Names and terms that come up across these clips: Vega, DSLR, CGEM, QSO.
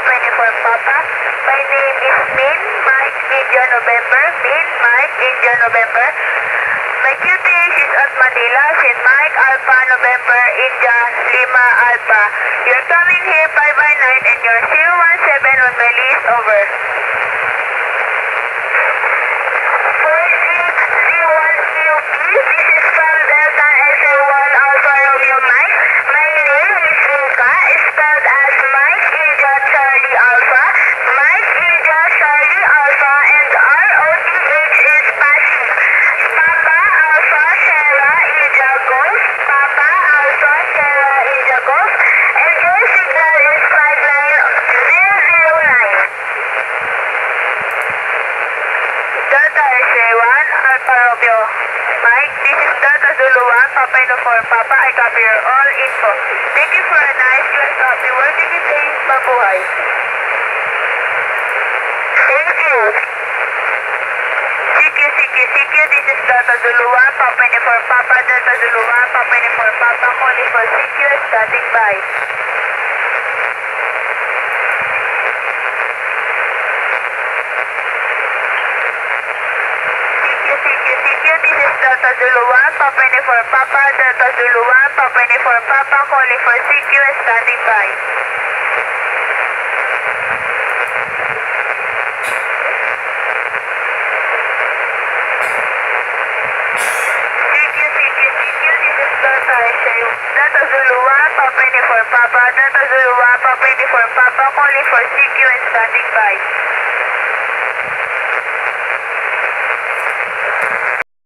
24 Papa. My name is Min, March, India, November. Min, March, India, November. My QTH is at Manila, St. Mike, Alpha, November, India, Lima, Alpha. You're coming here 5 by 9 and you're 017 on my list, over. 4601QP, this is from Delta SR1 Alpha Romeo Mike. My name is Luca, spelled as Mike, India, Charlie, Alpha. Mike, India, Charlie, Alpha, and ROTH is Pasi. Papa, Alpha, Sierra, India, Golf. Papa, Alpha, Sierra, India, Golf. And your signal is 59009. Delta SR1 Alpha Romeo Mike, this is Delta Zulu 1, Papa Ino 4, Papa, I copy your all info. Thank you for a nice class of the world. Thank you, Dave. Mabuhay. Thank you. CQ, this is Delta Zulu 1, Papa Ino 4, Papa, Delta Zulu 1, Papa Ino 4, Papa, calling for CQ, standing by. Delta Zulu 1, Papa Ino 4, Papa, Delta Zulu 1, Papa Ino 4, Papa, calling for CQ, standing by. CQ, this is Delta Zulu 1, Papa Ino 4, Papa, Delta Zulu 1, Papa Ino 4, Papa, calling for CQ, standing by.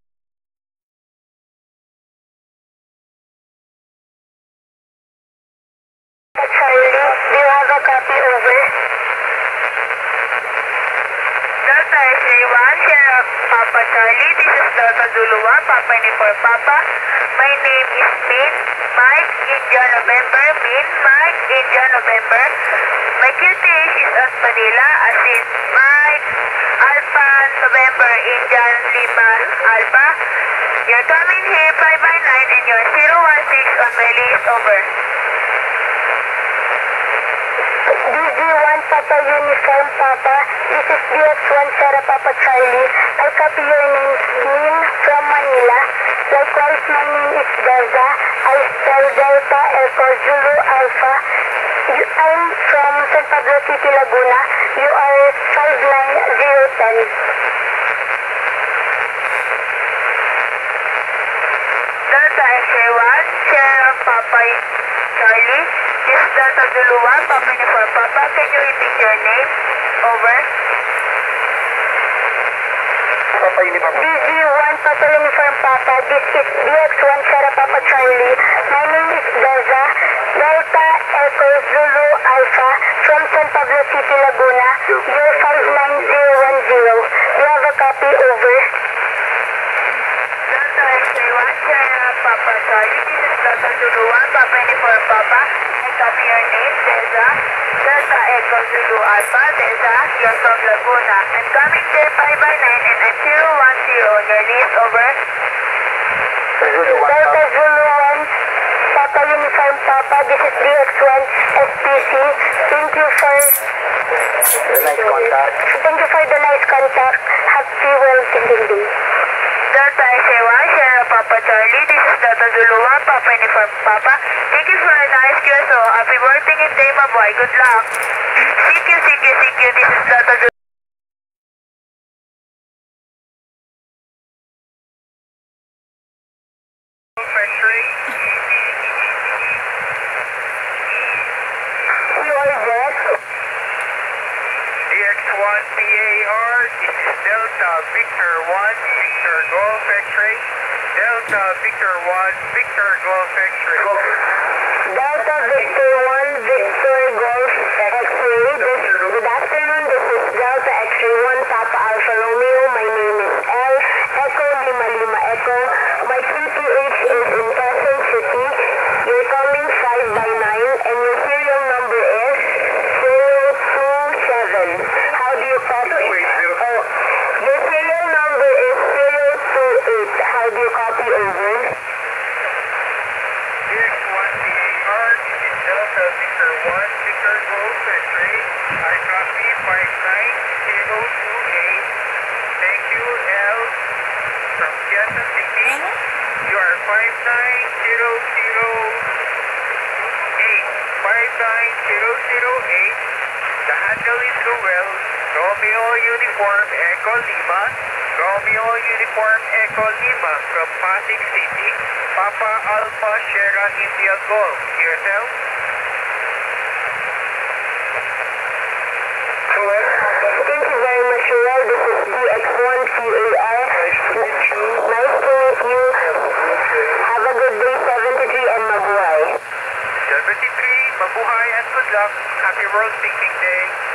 DX1VAR, this is Delta Victor 1, Victor Golf, Tango Whiskey Wells, Romeo Uniform Echo Lima, Romeo Uniform Echo Lima from Pasig City, Papa Alpha Sierra India Golf, QSO. Thank you very much, Roel. This is DX1SPC. Nice to meet you. Have a good day, 73 and mabuhay. 73, mabuhay and good luck. Happy World Picnic Day.